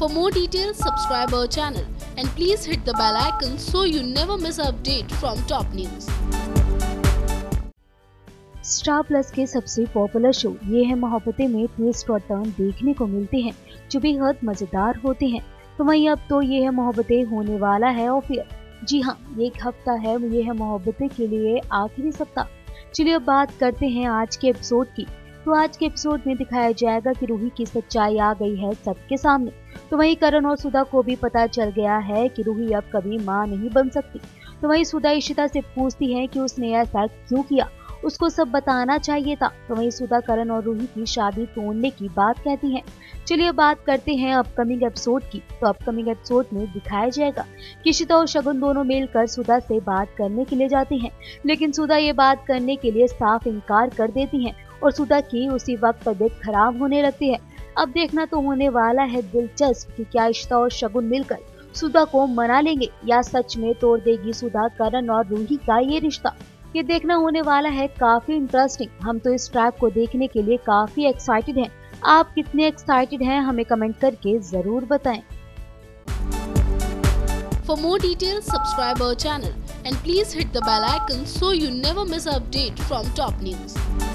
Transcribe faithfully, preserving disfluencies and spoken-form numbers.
For more details, subscribe our channel and please hit the bell icon so you never miss an update from top news. Star Plus के सबसे popular show ये है मोहब्बतें में twist और turn देखने को मिलते हैं जो बेहद मजेदार होते हैं। तो वहीं अब तो ये है मोहब्बतें होने वाला है और फिर जी हाँ, एक हफ्ता है ये है मोहब्बतें के लिए आखिरी सप्ताह। चलिए अब बात करते हैं आज के एपिसोड की। तो आज के एपिसोड में दिखाया जाएगा कि रूही की सच्चाई आ गई है सबके सामने। तो वहीं करण और सुधा को भी पता चल गया है कि रूही अब कभी मां नहीं बन सकती। तो वहीं सुधा इशिता से पूछती है कि उसने ऐसा क्यों किया, उसको सब बताना चाहिए था। तो वहीं सुधा करण और रूही की शादी तोड़ने की बात कहती है। चलिए बात करते हैं अपकमिंग एपिसोड की। तो अपकमिंग एपिसोड में दिखाया जाएगा कि इशिता और शगुन दोनों मिलकर सुधा से बात करने के लिए जाती हैं, लेकिन सुधा ये बात करने के लिए साफ इनकार कर देती हैं और सुधा की उसी वक्त तबीयत खराब होने लगती है। अब देखना तो होने वाला है दिलचस्प कि क्या इशिता और शगुन मिलकर सुधा को मना लेंगे या सच में तोड़ देगी सुधा करण और रूही का ये रिश्ता। ये देखना होने वाला है काफी इंटरेस्टिंग। हम तो इस ट्रैक को देखने के लिए काफी एक्साइटेड हैं। आप कितने एक्साइटेड हैं हमें कमेंट करके जरूर बताएं। For more detail subscribe our channel and please hit the bell icon so you never miss update from top news.